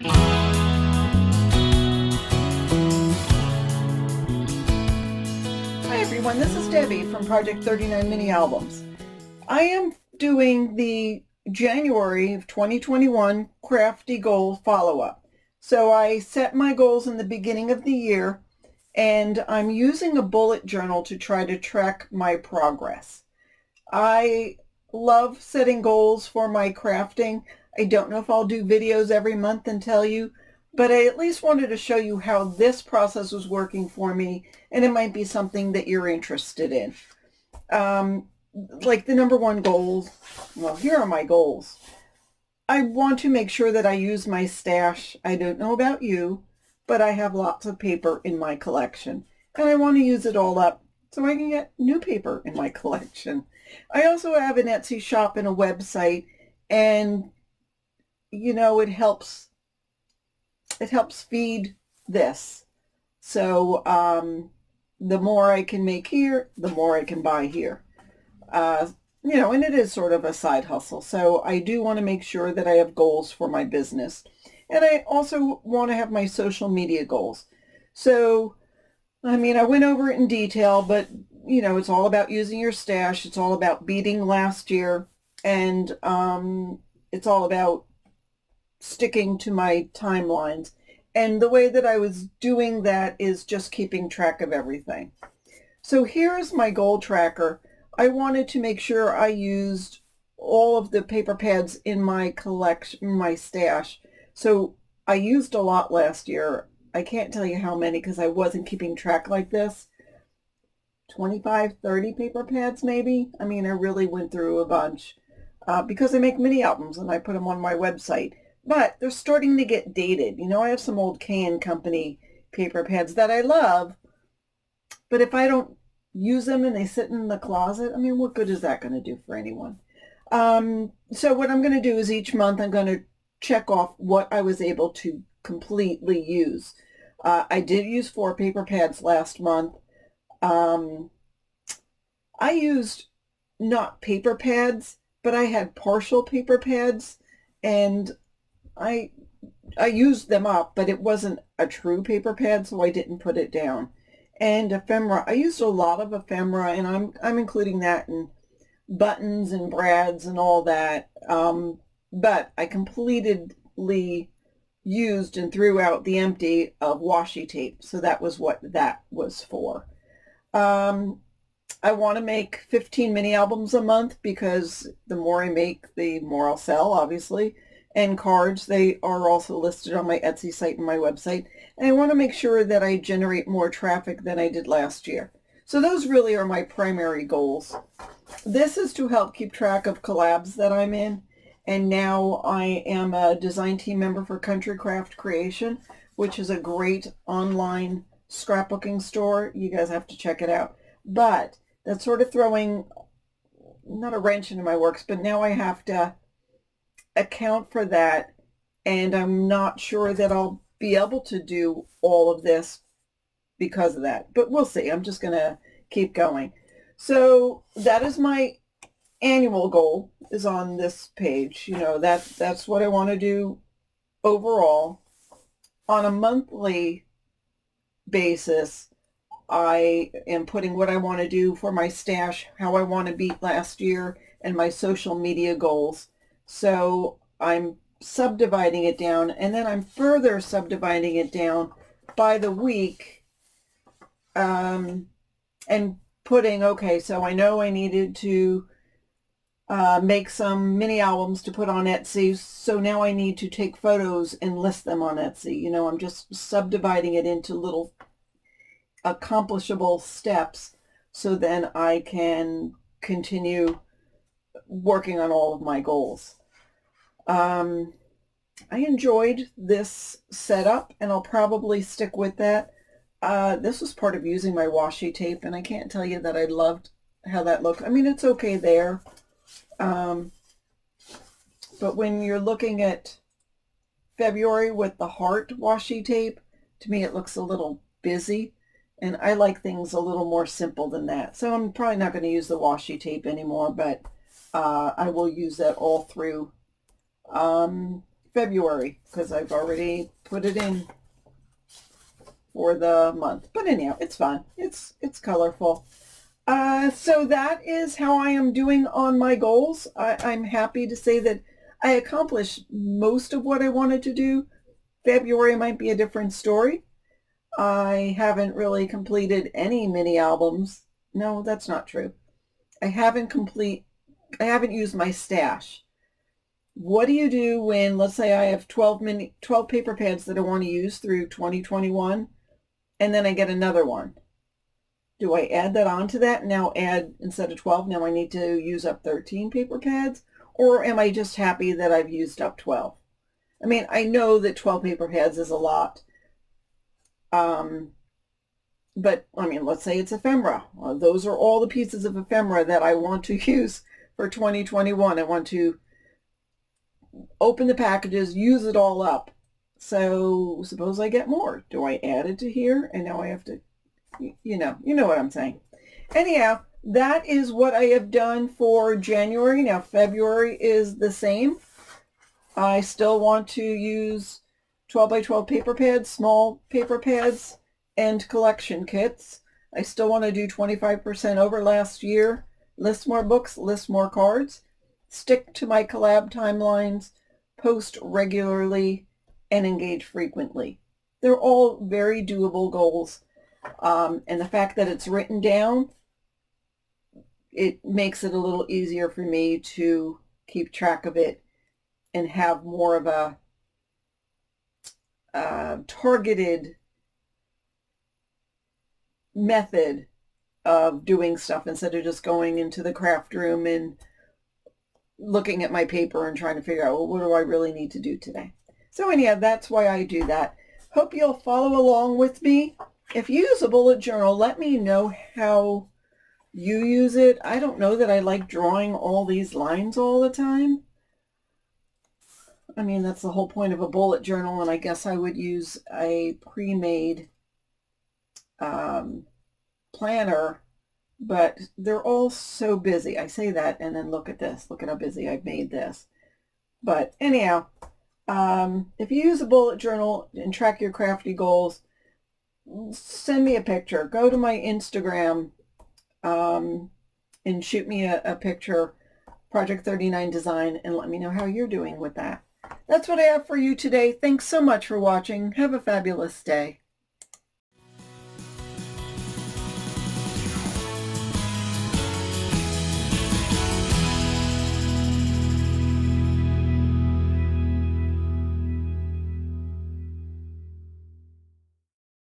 Hi everyone, this is Debbie from Project 39 Mini Albums. I am doing the January of 2021 Crafty Goal follow-up. So I set my goals in the beginning of the year, and I'm using a bullet journal to try to track my progress. I love setting goals for my crafting. I don't know if I'll do videos every month and tell you, but I at least wanted to show you how this process was working for me, and it might be something that you're interested in. Like the number one goal, well, here are my goals. I want to make sure that I use my stash. I don't know about you, but I have lots of paper in my collection, and I want to use it all up so I can get new paper in my collection. I also have an Etsy shop and a website, and you know, it helps feed this. So the more I can make here, the more I can buy here. You know, and it is sort of a side hustle. So I do want to make sure that I have goals for my business. And I also want to have my social media goals. So, I mean, I went over it in detail, but, you know, it's all about using your stash. It's all about beating last year. And it's all about sticking to my timelines. And the way that I was doing that is just keeping track of everything. So here is my goal tracker. I wanted to make sure I used all of the paper pads in my collection, my stash. So I used a lot last year. I can't tell you how many because I wasn't keeping track like this. 25, 30 paper pads maybe. I mean, I really went through a bunch because I make mini albums and I put them on my website. But they're starting to get dated. You know, I have some old K and Company paper pads that I love, but if I don't use them and they sit in the closet, I mean, what good is that going to do for anyone? So what I'm going to do is each month I'm going to check off what I was able to completely use. I did use 4 paper pads last month. I used not paper pads, but I had partial paper pads, and I used them up, but it wasn't a true paper pad, so I didn't put it down. And ephemera, I used a lot of ephemera, and I'm including that in buttons and brads and all that. But I completely used and threw out the empty of washi tape, so that was what that was for. I want to make 15 mini albums a month because the more I make, the more I'll sell, obviously. And cards, they are also listed on my Etsy site and my website. And I want to make sure that I generate more traffic than I did last year. So those really are my primary goals. This is to help keep track of collabs that I'm in. And now I am a design team member for Country Craft Creation, which is a great online scrapbooking store. You guys have to check it out. But that's sort of throwing, not a wrench into my works, but now I have to account for that, and I'm not sure that I'll be able to do all of this because of that, but we'll see. I'm just gonna keep going. So that is my annual goal, is on this page. You know, that's what I want to do overall. On a monthly basis, I am putting what I want to do for my stash, how I want to beat last year, and my social media goals. So I'm subdividing it down, and then I'm further subdividing it down by the week, and putting, okay, so I know I needed to make some mini albums to put on Etsy, so now I need to take photos and list them on Etsy. You know, I'm just subdividing it into little accomplishable steps, so then I can continue working on all of my goals. I enjoyed this setup, and I'll probably stick with that. This was part of using my washi tape, and I can't tell you that I loved how that looked. I mean, it's okay there, but when you're looking at February with the heart washi tape, to me it looks a little busy, and I like things a little more simple than that. So I'm probably not going to use the washi tape anymore, but I will use that all through February because I've already put it in for the month. But anyhow, it's fun. It's colorful. So that is how I am doing on my goals. I'm happy to say that I accomplished most of what I wanted to do. February might be a different story. I haven't really completed any mini albums. No, that's not true. I haven't used my stash. What do you do when, let's say I have 12 paper pads that I want to use through 2021, and then I get another one? Do I add that onto that? Now add, instead of 12, now I need to use up 13 paper pads? Or am I just happy that I've used up 12? I mean, I know that 12 paper pads is a lot. But I mean, let's say it's ephemera. Those are all the pieces of ephemera that I want to use for 2021. I want to open the packages, use it all up. So suppose I get more. Do I add it to here? And now I have to, you know what I'm saying. Anyhow, that is what I have done for January. Now February is the same. I still want to use 12 by 12 paper pads, small paper pads, and collection kits. I still want to do 25% over last year. List more books, list more cards. Stick to my collab timelines, post regularly, and engage frequently. They're all very doable goals. And the fact that it's written down, it makes it a little easier for me to keep track of it and have more of a targeted method of doing stuff instead of just going into the craft room and looking at my paper and trying to figure out, well, what do I really need to do today? So anyhow, that's why I do that. Hope you'll follow along with me. If you use a bullet journal, let me know how you use it. I don't know that I like drawing all these lines all the time. I mean, that's the whole point of a bullet journal, and I guess I would use a pre-made planner, but they're all so busy. I say that, and then look at this. Look at how busy I've made this. But anyhow, if you use a bullet journal and track your crafty goals, send me a picture. Go to my Instagram and shoot me a picture, Project 39 Design, and let me know how you're doing with that. That's what I have for you today. Thanks so much for watching. Have a fabulous day.